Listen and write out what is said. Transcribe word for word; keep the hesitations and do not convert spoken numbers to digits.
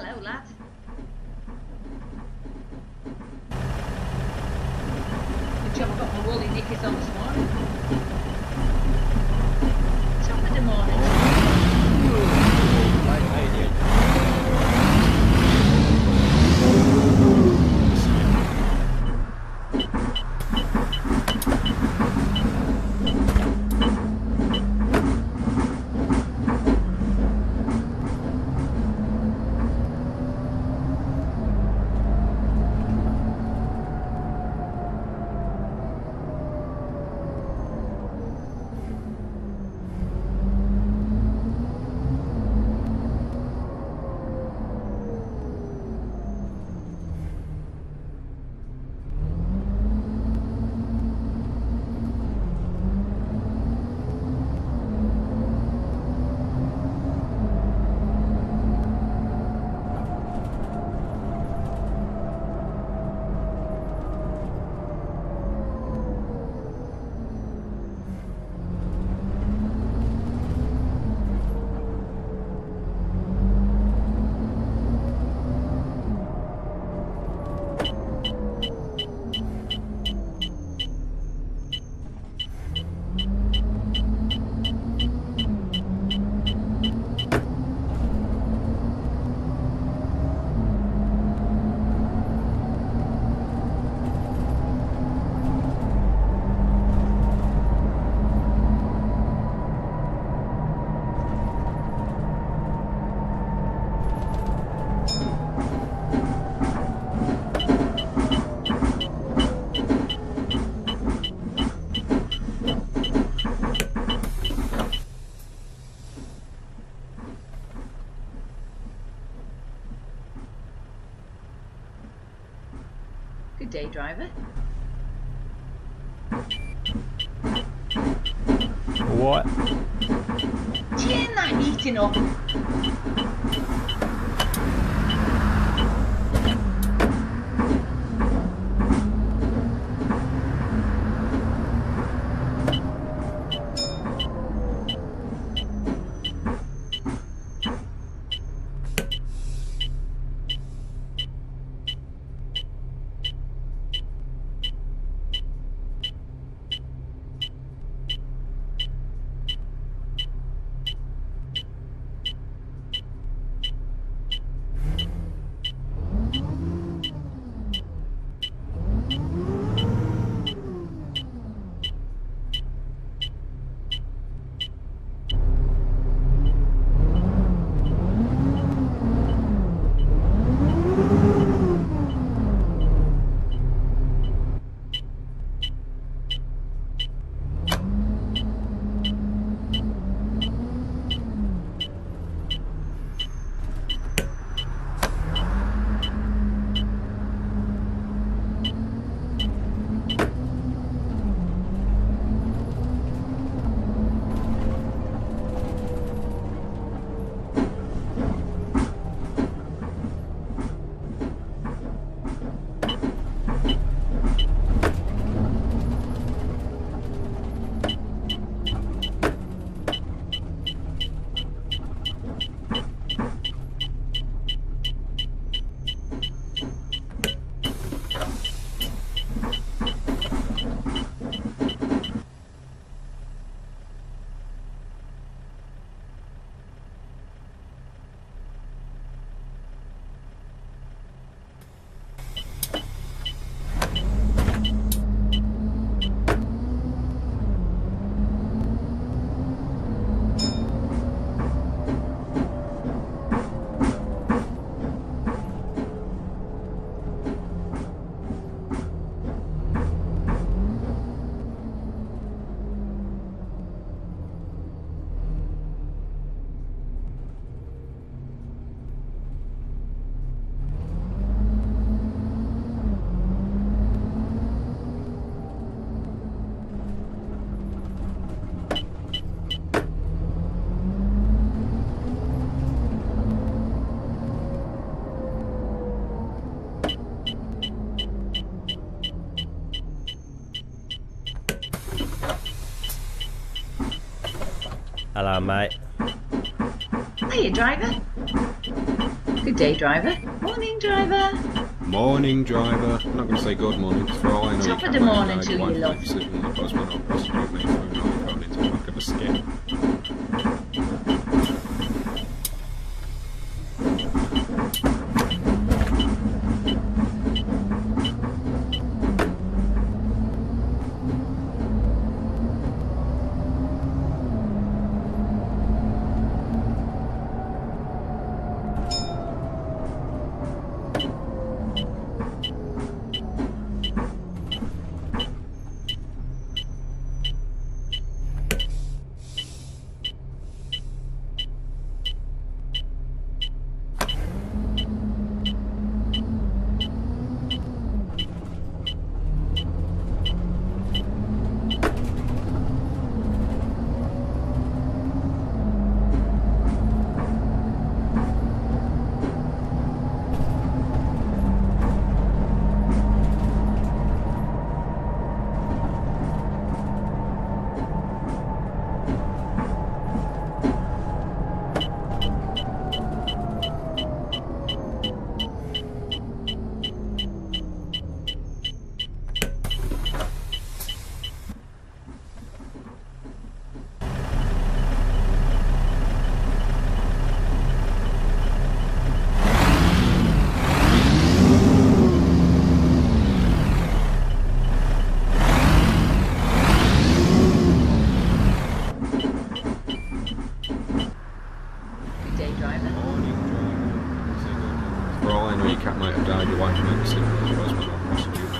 Hello, lad. Good job I got my woolly knickers on this morning. Top of the morning. Day driver. What? Turn that meeting up. Hello, mate. Hiya, driver. Good day, driver. Morning, driver. Morning, driver. I'm not going to say good morning, because for all I know, top of the morning to you, love. Back of a skin. For all I know, your cat might have died, your wife might have seen the first one.